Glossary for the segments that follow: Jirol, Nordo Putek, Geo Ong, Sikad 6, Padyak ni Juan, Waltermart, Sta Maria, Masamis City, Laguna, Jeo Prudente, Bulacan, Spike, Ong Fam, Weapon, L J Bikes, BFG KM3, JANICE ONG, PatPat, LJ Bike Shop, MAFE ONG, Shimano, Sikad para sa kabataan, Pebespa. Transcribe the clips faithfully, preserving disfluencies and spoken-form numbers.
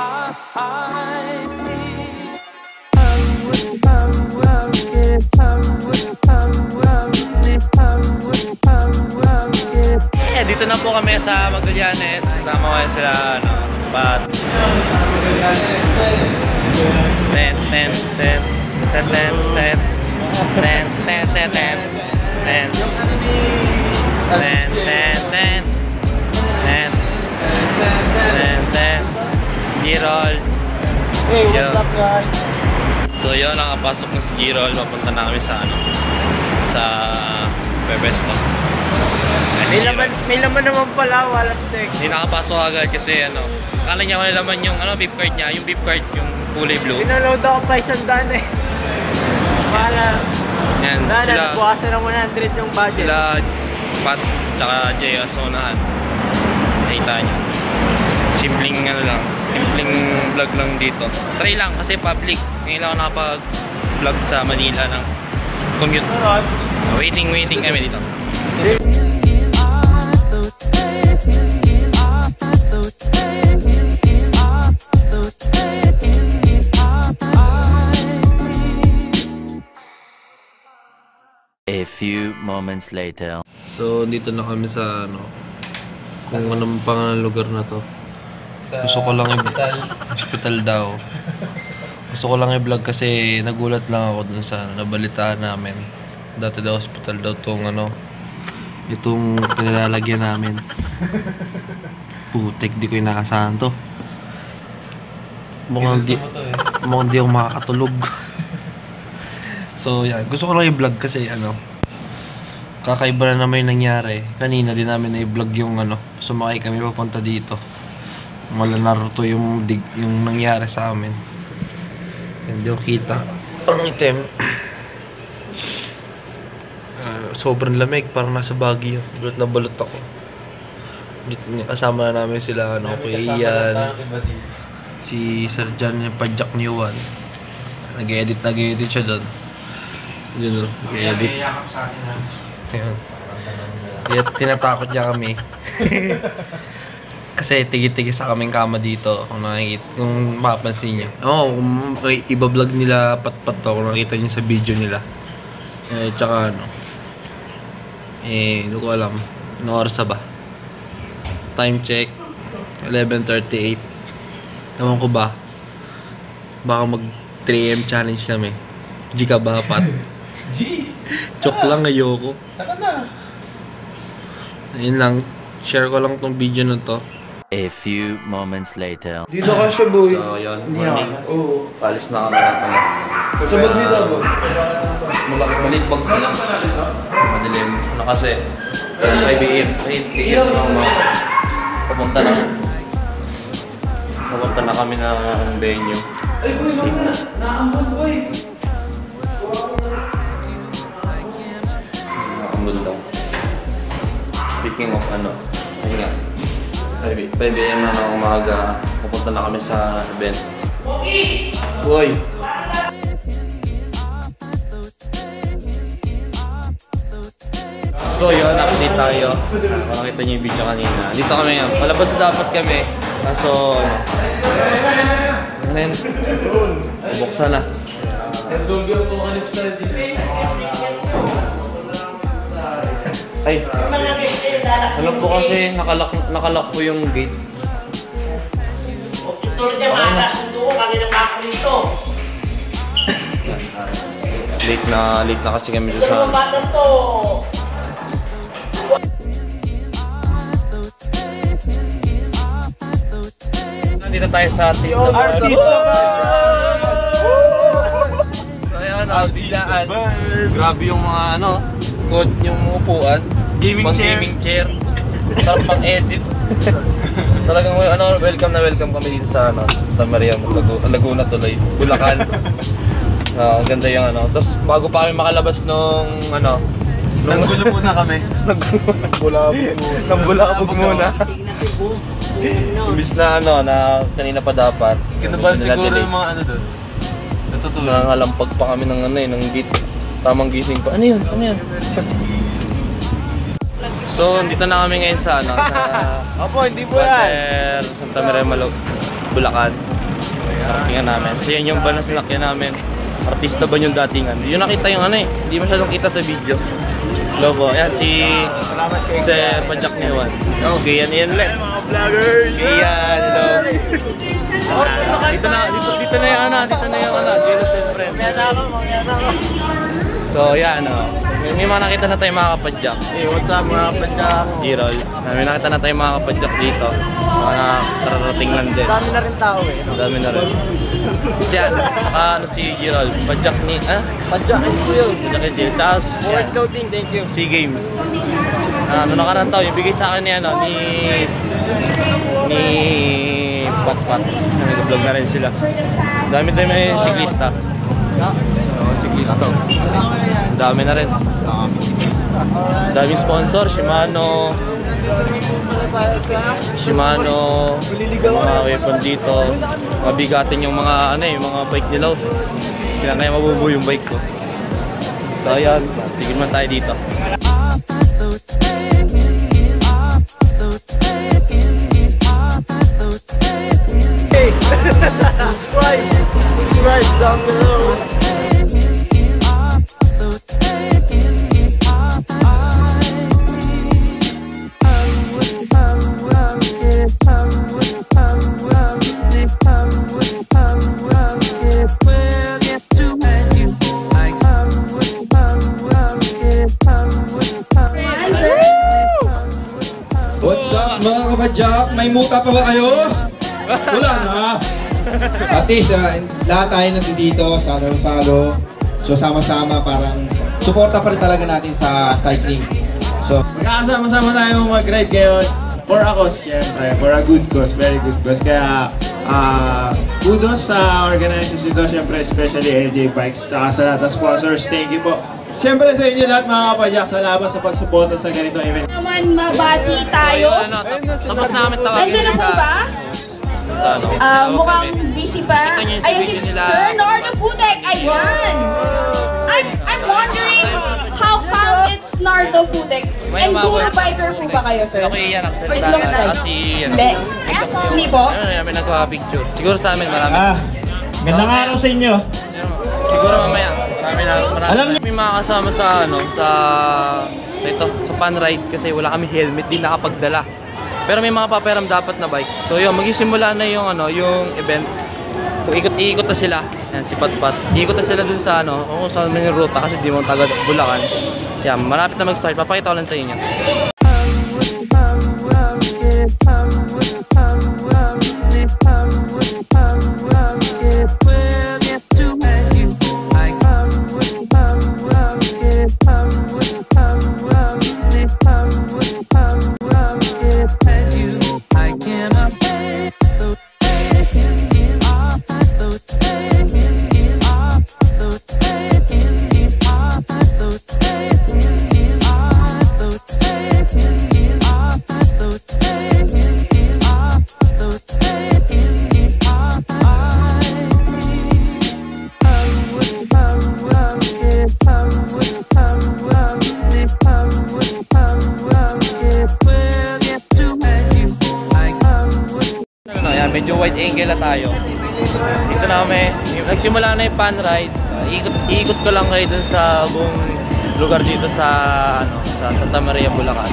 Eh, dito na po kami sa Magallanes. Kasama ko sila, ano, bat. Ten, ten, ten, ten, ten, ten, ten, ten, ten, ten, ten, ten, ten, ten, ten, ten, Jirol. Hey, what's up, guys? So yun, nakapasok na si Jirol. Papunta na kami sa ano, sa Pebespa. May laman, may laman naman pala, walang steak. Hindi nakapasok agad kasi ano, akala niya wala laman yung ano, beef card niya, yung beef card, yung kulay blue. Pinaload ako pa isang daan eh. Malas. Yan, na, sila. Nabukasan na one hundred yung budget. Sila, Pat, saka J O sa unahan. Nakita niyo. Simpleng ano lang, simpleng vlog lang dito. Try lang kasi public. Ngayon ako nakapag-vlog sa Manila ng commute. Waiting, waiting kami dito. A few moments later. So dito na kami sa ano, kung anong pangalan lugar na to. Gusto ko lang i-hospital, hospital daw. Gusto ko lang i-vlog kasi nagulat lang ako dun sa nabalitaan namin. Dati daw hospital daw tong ano, itong nilalagyan namin. Putik, di ko inakasahan to. Mukhang di, mukhang di ako makakatulog. So yan, gusto ko lang i-vlog kasi ano, kakaiba na naman yung nangyari. Kanina din namin na-i-vlog yung ano, sumakay kami papunta dito. Malalaro to yung, dig, yung nangyari sa amin. Hindi ko kita. Ang itim. Uh, sobrang lamig, parang nasa Baguio. Balot na balot ako. Kasama na namin sila, ano, Kuya Ian. Si Sergeant yung Padyak ni Juan. Nag-edit, nag-edit siya doon. Yun o, nag-edit. Ayan. Kaya tinatakot niya kami. Kasi tigit-tigit sa kaming kama dito. Kung nakikita, kung mapapansin niyo. Oo, oh, iba-vlog nila Patpat to. Kung nakita niyo sa video nila. Eh, tsaka ano. Eh, hindi ko alam. Anong oras ba? Time check. eleven thirty-eight. Naman ko ba? Baka mag three A M challenge kami. G ka ba, Pat? G! Joke lang, ayoko. Taka na. Ayun lang. Share ko lang tong video na to. A few moments later. Dito ka siya, boy. So, yun. Morning. Oo. Palis na ka na natin. Sa bag dito, boy? Malaki, malit bag na lang. Madilim. Ano kasi? five A M. eight A M na ako mga. Papunta na. Papunta na kami ng venue. Ay, boy, na. Naambot, boy. Naambot daw. Speaking of ano, ayun nga. five A M na ng umaga. Pupunta na kami sa event. Okay! Boy! So yun, update tayo. Nakita niyo yung video kanina. Dito kami nga. Palabas dapat kami. Kaso, ano? Ngayon, buksan na. Ay, alam po kasi nakalak, nakalak po yung gate. Late na, late na kasi kami dito sa... Dito tayo sa Artista Bar. So ayan, artilaan. Grabe yung mga ano, good yung upuan. Gaming chair. Gaming chair. Sarap pang edit. Talagang ano, welcome na welcome kami dito sa ano, Sta Maria, Laguna tuloy, Bulacan. Ang ganda yung ano. Tapos bago pa kami makalabas nung ano, nanggulo muna kami. Nambulabog muna. Imbis na ano, na kanina pa dapat. Kinabal siguro yung mga ano doon. Natutuloy. Nangalampag pa kami ng ano eh, ng gate. Tamang gising pa. Ano yun? Ano yun? So, dito na kami ngayon sa ano. Opo, hindi po yan. Santa Maria, Bulacan. Parkingan namin. So yan yung balance na kaya namin. Artista ba yung datingan? Yun nakita yung ano eh. Hindi masyadong kita sa video. Lobo. Ayan si Sir Padyak ni Juan. Okay, yan yan ulit. Mga vloggers! Ayan. Dito na, dito, dito na yung ano. Dito na yung ano. Jealous and friend. So ayan o. May mga nakita na tayo mga kapadyak. Hey, what's up mga kapadyak? Jirol. May nakita na tayo mga kapadyak dito. Mga kararating lang din. Dami na rin tao eh. Dami na rin. Kasi ano si Jirol? Padyak ni... ah? Padyak ni Juan. Padyak ni Juan. Tapos... Forward coding, thank you. Sea Games. Ano na karang tao, yung bigay sa akin ni ano, ni... ni... PatPat. Nag-vlog na rin sila. Dami tayo may siklista. Siklista. Dami na rin. Daming sponsor, Shimano. Shimano, mga Weapon dito. Mabigatin yung mga ano eh, yung mga bike nila. Kailan kaya mabubuo yung bike ko. So ayan, tigil man tayo dito. Hey! Subscribe! Subscribe down below! Padyak, may muta pa ba kayo? Wala na. At least, uh, lahat tayo nandito, salo-salo. So, sama-sama, parang suporta pa rin talaga natin sa cycling. So, magkakasama-sama tayo mag-ride ngayon for a cause, syempre. For a good cause, very good cause. Kaya, uh, kudos sa organizers dito, syempre, especially L J Bikes. Tsaka sa lahat ng sponsors, thank you po. Siyempre sa inyo lahat mga kapadyak, salamat sa pagsuporta sa ganitong event. Naman mabati tayo. Tapos namin tawagin nila sa... Nandiyan na po ba? Ah, mukhang busy pa. Ayun si Sir Nordo Putek, ayan! I'm I'm wondering how come it's Nordo Putek. And pura biker po ba kayo, sir? Okay, yan. Pwede lang tayo. Hindi. Hindi po? Ano namin nagpapicture. Siguro sa amin marami. Gandang araw sa inyo. Siguro mamaya. Alam niyo may mga kasama sa ano sa dito sa pan ride kasi wala kami helmet, di nakapagdala. Pero may mga paperam dapat na bike. So yun, magisimula na yung ano, yung event. Ikot-ikot na sila. Yan si PatPat. Ikot na sila dun sa ano, kung saan may ruta kasi di mo taga Bulacan. Yan, malapit na mag-start. Papakita ko lang sa inyo. Tayo. Dito na kami. Nagsimula na yung pan ride. Uh, ikot, ikot ko lang kayo dun sa buong lugar dito sa ano, sa Sta Maria, Bulacan.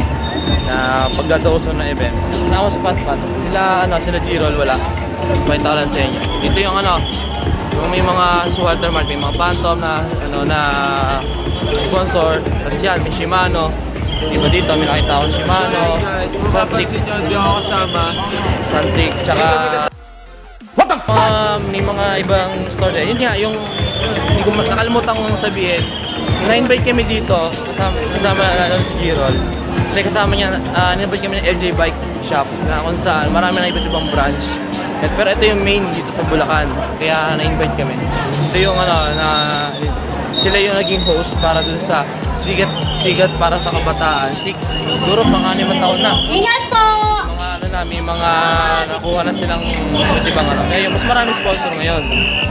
Na pagdadausan ng event. Kasama ko sa PatPat. Sila ano, sila Jirol wala. Pakita ko lang sa inyo. Dito yung ano, yung may mga sa Waltermart, may mga phantom na ano na sponsor. Tapos yan, may Shimano. Iba dito, may nakita ko Shimano. Santik. Hindi ako kasama. Santik, tsaka Um, may mga ibang store dyan. Yun nga, yung nakalimutan kong sabihin, nine-bike kami dito, kasama, kasama na si Jirol. Kasi kasama niya, uh, nine-bike kami ng L J Bike Shop, na kung saan marami na iba't ibang branch. At, pero ito yung main dito sa Bulacan, kaya na-invite kami. Ito yung ano, na, sila yung naging host para dun sa Sikad, Sikad para sa Kabataan. Six, siguro pang-animang taon na. Ingat po! Na may mga nakuha na silang iba't ibang ano. Ngayon, mas maraming sponsor ngayon.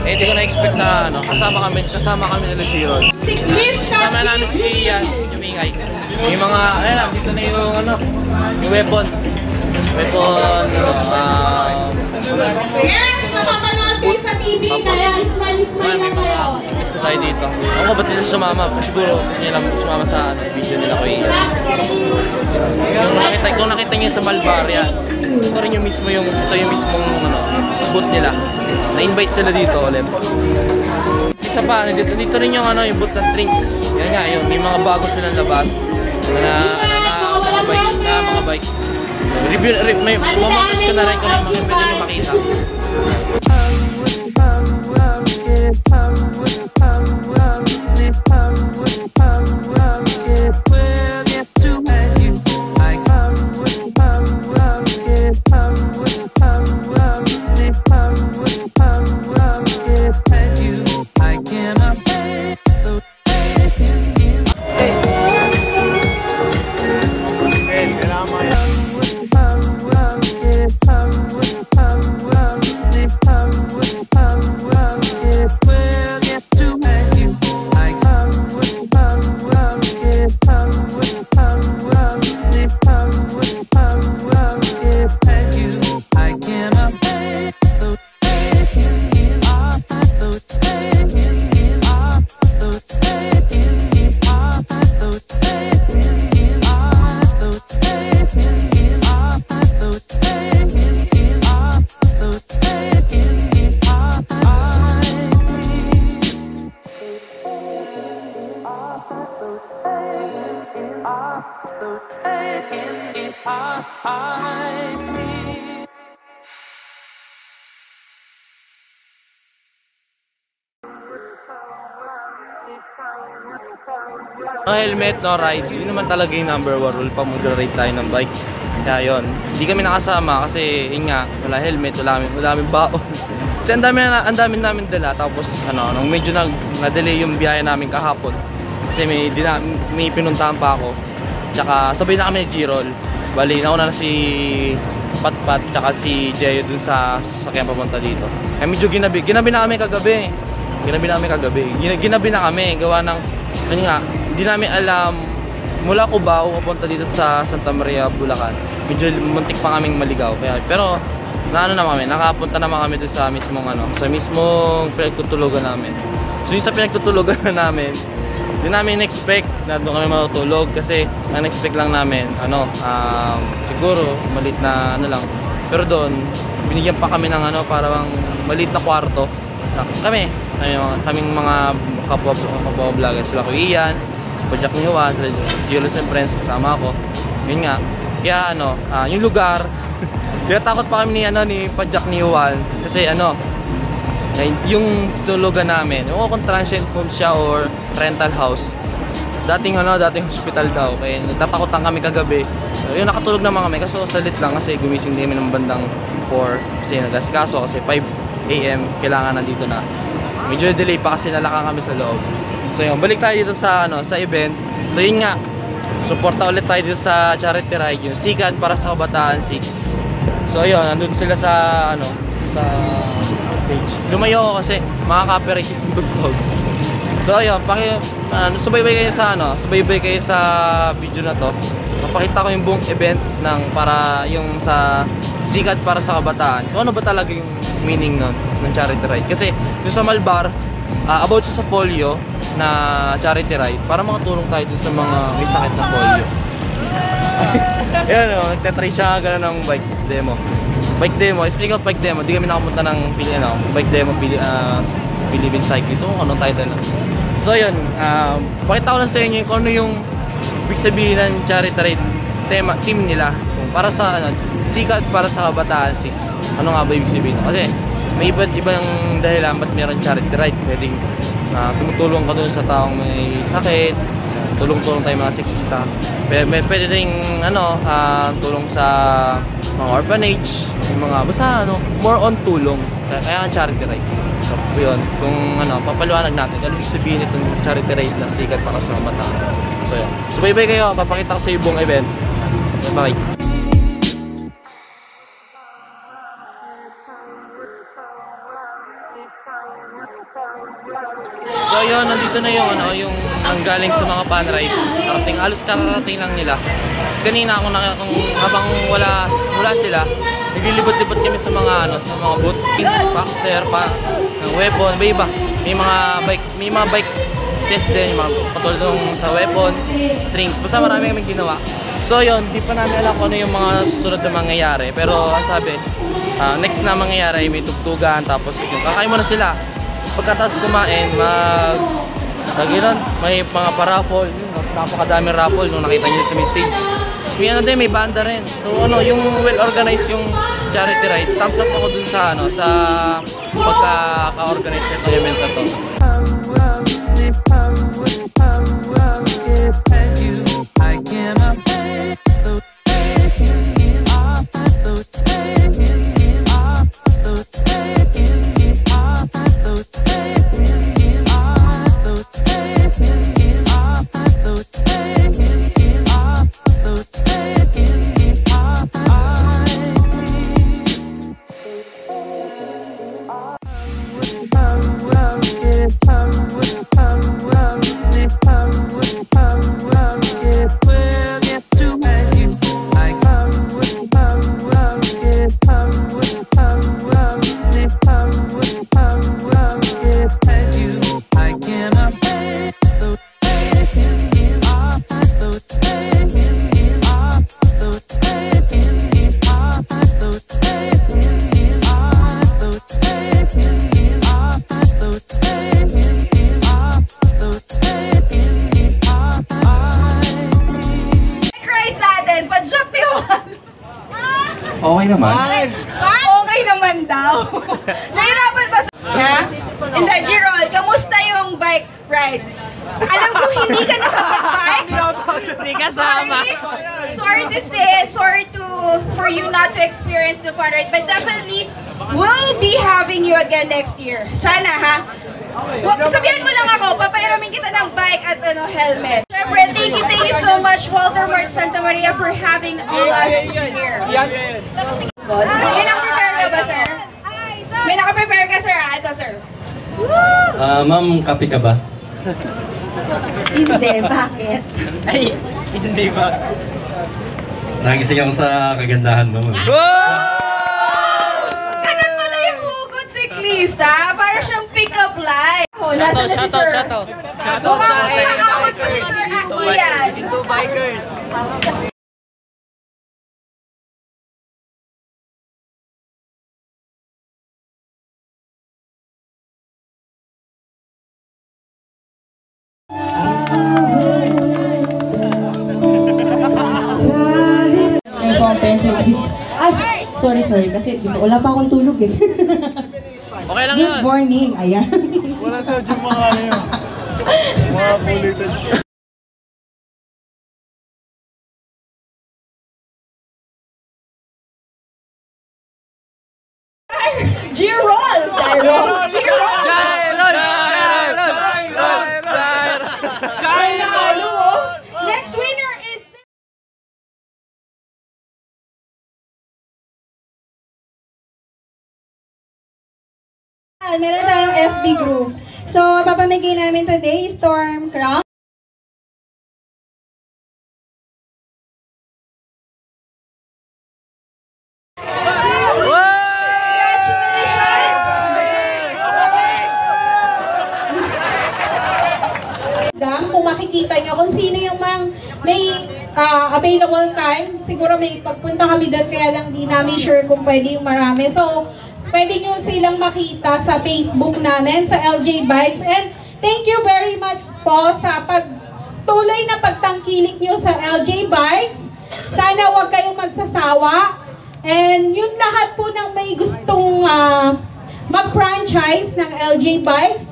Eh, hindi ko na-expect na ano, kasama kami, kasama kami nila Jirol. Kasama namin si Ian, yung ingay. May mga, ayun lang, dito na yung ano, yung weapon. Weapon, um, naman, may mga gusto tayo dito. Ako ko ba't nila sumama? Siguro gusto nila sumama sa video nila ko iyan. Kung nakita nyo sa Malbaria, ito rin yung mismo yung, ito yung mismong ano, boot nila. Na-invite sila dito ulit. Isa pa, dito, dito rin yung ano, yung boot na strings. Yan nga, yun, may mga bago silang labas. Na, na, mga bike, na mga bike. Review, review, may mamakas ko na rin kung may pwede nyo makita. No helmet, no ride. Yun naman talaga yung number one rule pa mag-ride tayo ng bike. Kaya yun, hindi kami nakasama kasi yun nga, wala helmet, wala namin, wala namin baon. Kasi ang dami, ang dami namin dala. Tapos ano, nung medyo nag, na-delay yung biyaya namin kahapon. Kasi may, dina, may pinuntahan pa ako. Tsaka sabay na kami ni Jirol. Bali, nauna na si PatPat tsaka si Jeyo dun sa sasakyang papunta dito. Ay medyo ginabi, ginabi na kami kagabi. Ginabi na kami kagabi. Ginabi na kami, gawa ng ano nga, hindi namin alam mula Cubao papunta dito sa Sta Maria, Bulacan. Medyo muntik pa kaming maligaw kaya pero naano na kami, nakapunta naman kami doon sa mismong ano, sa mismong pinagtutulugan namin. So yung sa pinagtutulugan na namin, hindi namin expect na doon kami matutulog kasi unexpect lang namin, ano, um, siguro maliit na ano lang. Pero doon binigyan pa kami ng ano, parang maliit na kwarto. Kami, kaming mga kapwa vlogger, sila ko iyan, si Padyak ni Juan, sila Jirol and friends, kasama ako. Yun nga, kaya ano, uh, yung lugar, kaya takot pa kami ni, ano, ni Padyak ni Juan, kasi ano, yung tulugan namin, yung kung transient home siya or rental house, dating ano, dating hospital daw, kaya natatakotan kami kagabi. So, yun, nakatulog naman kami, kaso salit lang kasi gumising din kami ng bandang four, kasi nagaskaso, kasi five A M kailangan nandito na. Medyo delay pa kasi nalakang kami sa loob. So yun, balik tayo dito sa ano, sa event. So yun nga, suporta ulit tayo dito sa charity ride, yung Sikad para sa Kabataan six. So yun, nandun sila sa ano, sa stage. Lumayo ako kasi makaka-copyright yung dugtog. So yun, paki ano, subaybay kayo sa ano, subaybay kayo sa video na to. Papakita ko yung buong event ng para yung sa Sikad para sa Kabataan. Kung ano ba talaga yung meaning nun, ng charity ride. Kasi yung sa Malbar, uh, about siya sa polio na charity ride para makatulong tayo dun sa mga may sakit na polio. Ayan o, oh, nagtatry siya gano'n ng bike demo. Bike demo, speak of bike demo, di kami nakapunta ng pili, ano, bike demo, pili, uh, Philippine Cyclist. So anong title na? So yun, uh, pakita ko lang sa inyo kung ano yung ibig sabihin ng charity ride tema, team nila. Para sa ano, Sikad para sa Kabataan six. Ano nga ba ibig sabihin? Kasi may iba't ibang dahilan ba't meron charity ride. Pwedeng uh, tumutulong ka dun sa taong may sakit, tulong-tulong tayo mga siklista. Pwede, pwede ding ano, uh, tulong sa mga orphanage, mga basta ano, more on tulong. Kaya, kaya ang charity ride. So yun, kung ano, papaliwanag natin ano ibig sabihin itong charity ride na Sikad para sa Kabataan. So yun, subaybay kayo, papakita ko sa ibang event. Bye-bye. So yun, nandito na yung ano, yung nanggaling sa mga van ride. Karating, halos karating lang nila. Kasi kanina, kung, kung habang wala, wala sila, Naglilibot-libot kami sa mga ano, sa mga boot, Boxster, pa, ng Weapon, may iba. May mga bike, may mga bike test din, yung mga patulad ng sa Weapon, strings. Basta marami kami ginawa. So yun, di pa namin alam kung ano yung mga susunod na mangyayari. Pero ang sabi, uh, next na mangyayari, may tugtugan, tapos yung kakain mo na sila. Pagkatapos kumain, mag... Nagilan, may mga paraffle. Napakadaming raffle nung nakita nyo sa may stage. May ano din, may banda rin. So ano, yung well-organized yung charity ride. Thumbs up ako dun sa ano, sa pagka-organize nito yung event na to. Okay naman. Okay naman daw. Nahirapan ba sa... Ha? Isa, Jirol, kamusta yung bike ride? Alam ko, hindi ka nakapag-bike. Hindi kasama. Sorry to say, sorry to for you not to experience the fun ride. But definitely, we'll be having you again next year. Sana, ha? Sabihan mo lang ako, papayaramin kita ng bike at ano, helmet. Siyempre, thank you, thank you so much, Waltermart, Sta Maria, for having all us here. May naka-prepare ka ba, sir? May naka-prepare ka, sir? Ito, sir. Uh, Ma'am, kape ka ba? Hindi, bakit? Ay, hindi ba? Nagising ako sa kagandahan mo. Ganun pala yung hugot siklista. Para siyang pick-up line. Shoutout, shoutout, shoutout. Shoutout sa L J Bikers. Ay, sorry, sorry. Kasi wala pa akong tulog eh. Okay lang yun. Good morning. Ayan. Wala sa dyan mga ano yun. Mga bulitin. Jirol! Jirol! Jirol! Jirol! Jirol! Jirol! Jirol! Next winner is... Meron tayong F B group. So, papamigay namin today, Storm Crown. Kung makikita nyo kung sino yung mang may uh, available time, siguro may pagpunta kami doon, kaya lang di namin sure kung pwede yung marami. So, pwede nyo silang makita sa Facebook namin, sa L J Bikes. And thank you very much po sa pagtuloy na pagtangkilik nyo sa L J Bikes. Sana huwag kayong magsasawa. And yung lahat po ng may gustong uh, mag-franchise ng L J Bikes,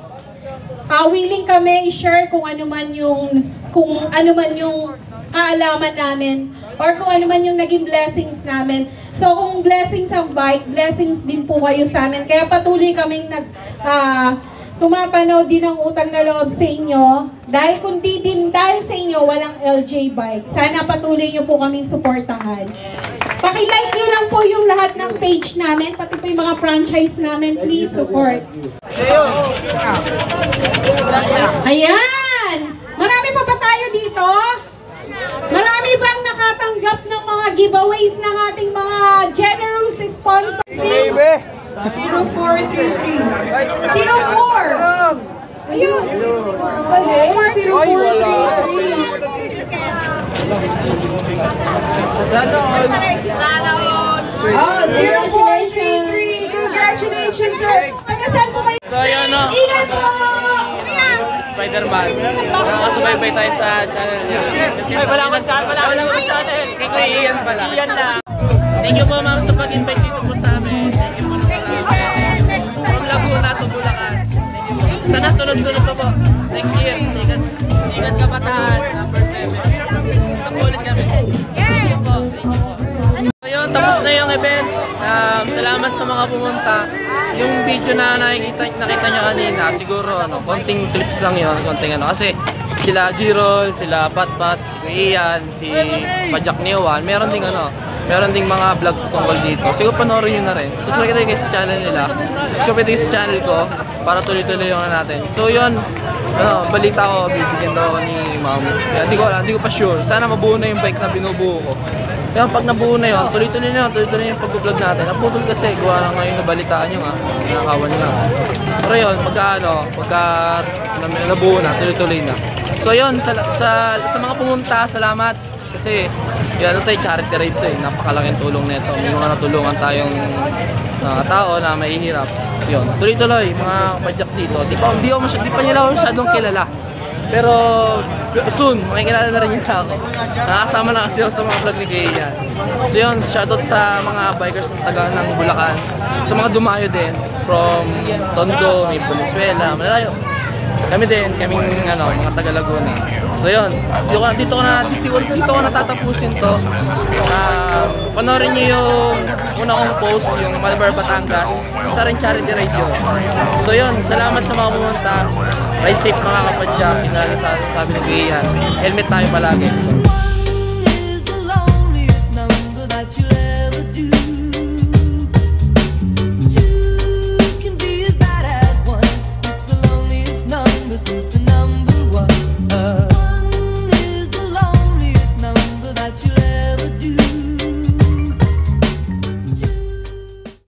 uh, willing kami i-share kung ano man yung kung ano man yung kaalaman namin or kung ano man yung naging blessings namin. So, kung blessings ang bike, blessings din po kayo sa amin. Kaya patuloy kaming nag, uh, tumapanaw din ang utang na loob sa inyo. Dahil kung di din dahil sa inyo, walang L J Bike. Sana patuloy nyo po kaming suportahan. Pakilike nyo lang po yung lahat ng page namin, pati po yung mga franchise namin. Please support. Ayan! Marami pa ba tayo dito? Marami bang nakatang tumanggap ng mga giveaways ng ating mga generous sponsors. zero four three three. zero four. Ayun. zero four three three. Congratulations, sir. Pagkasan po kayo. So, yun o. Ilan po. Spider-Man. Nakakasubaybay tayo sa channel niya. Ay, wala akong channel. Wala akong channel. Kaya ko iyan pala. Iyan na. Thank you po, ma'am, sa pag-invite dito po sa amin. Thank you po. Thank you, sir. Next time. From Laguna to Bulacan. Thank you po. Sana sunod-sunod po po. Next year. Sikad. Sikad Kabataan. number seven. Ito po ulit kami. Thank you po. Thank you po. So yun, tapos na yung event. Um, salamat sa mga pumunta. Yung video na nakikita, nakita nyo kanina, siguro ano, konting clips lang yun, konting ano, kasi sila Jirol, sila PatPat, si Kuya Ian, si Padyak ni Juan, meron ding ano, meron ding mga vlog tungkol dito. Siguro panoorin nyo na rin. Subscribe kayo guys sa channel nila, subscribe kayo sa channel ko, para tuloy-tuloy yung na natin. So yun, ano, balita ko, bibigyan daw ni ma'am. Hindi ko alam, hindi ko pa sure. Sana mabuo na yung bike na binubuo ko. Kaya pag nabuo na yun, tuloy-tuloy na yun, tuloy-tuloy yung pag-vlog natin. Naputol kasi, gawa lang ngayon nabalitaan nyo nga, nakakawan nyo nga. Pero yun, pagka ano, pagka nabuo na, tuloy-tuloy na. So yun, sa, sa, sa mga pumunta, salamat. Kasi, yun ano tayo, charity ride to eh, napakalaking tulong nito. May mga natulungan tayong uh, tao na mahihirap. Yun, tuloy-tuloy, mga Padyak dito. Di pa, di, masy di pa nila masyadong kilala. Pero soon, makikilala na rin yun ako. Nakasama na kasi ako sa mga vlog ni Kuya. So yun, shoutout sa mga bikers ng taga ng Bulacan. Sa mga dumayo din, from Tondo, may Venezuela, malayo. Kami din, kaming ano, mga taga Laguna. So yun, dito ko, dito ko na, dito, dito ko natatapusin to. Uh, panoorin nyo yung una kong post, yung Malabar Batangas. Isa rin charity radio. So yun, salamat sa mga pumunta. Ride safe mga kapadyak, inalasabi ng Kuya. Helmet tayo palagi. So,